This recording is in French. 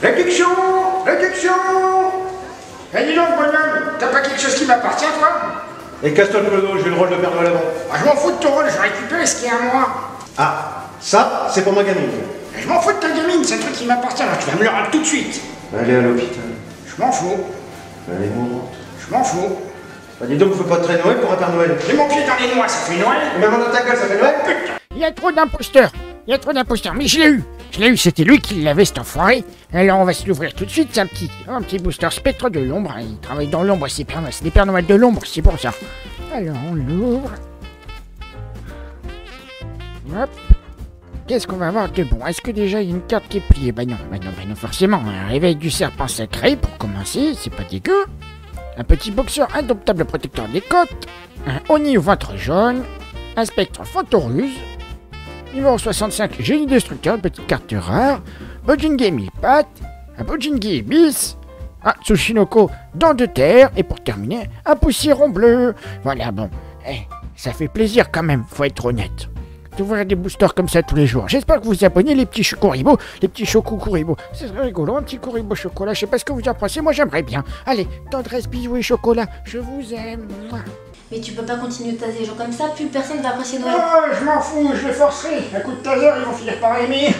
Réduction, réduction. Eh dis donc, bonhomme, t'as pas quelque chose qui m'appartient, toi? Et casse-toi le clodo, j'ai le rôle de perdre de l'avant. Ah, je m'en fous de ton rôle, je vais récupérer ce qui est à moi. Ah, ça, c'est pour ma gamine. Je m'en fous de ta gamine, c'est un truc qui m'appartient, alors tu vas me le rendre tout de suite. Allez à l'hôpital. Je m'en fous. Elle est mourante. Je m'en fous. Bah dis donc, faut pas te traîner Noël pour un Père Noël. J'ai mon pied dans les noix, ça fait Noël. Et même dans ta gueule, ça fait Noël. Putain. Il y a trop d'imposteurs. Il y a trop d'imposteurs, mais je l'ai eu. Je l'ai eu, c'était lui qui l'avait, cet enfoiré. Alors on va se l'ouvrir tout de suite, c'est un petit booster spectre de l'ombre. Il travaille dans l'ombre, c'est des Pères Noël de l'ombre, c'est pour ça. Alors on l'ouvre. Hop. Qu'est-ce qu'on va avoir de bon? Est-ce que déjà il y a une carte qui est pliée? Bah non, forcément. Un réveil du serpent sacré pour commencer, c'est pas dégueu. Un petit boxeur indomptable protecteur des côtes. Un Oni au ventre jaune. Un spectre photoruse. Niveau 65, génie destructeur, une petite carte rare. Bojingi mi-patte. Un Bojingi Ibis. Un Tsushinoko dent de terre. Et pour terminer, un poussiéron bleu. Voilà, bon. Eh, ça fait plaisir quand même, faut être honnête. D'ouvrir des boosters comme ça tous les jours. J'espère que vous vous abonnez, les petits Chocoribo, les petits Chocou Kuribo. Ce serait rigolo, un petit Kuribo chocolat. Je sais pas ce que vous en pensez, moi j'aimerais bien. Allez, tendresse, bisous et chocolat, je vous aime. Mais tu peux pas continuer de taser, genre comme ça, plus personne va apprécier Noël. Oh, je m'en fous, je les forcerai. Un coup de taser, ils vont finir par aimer.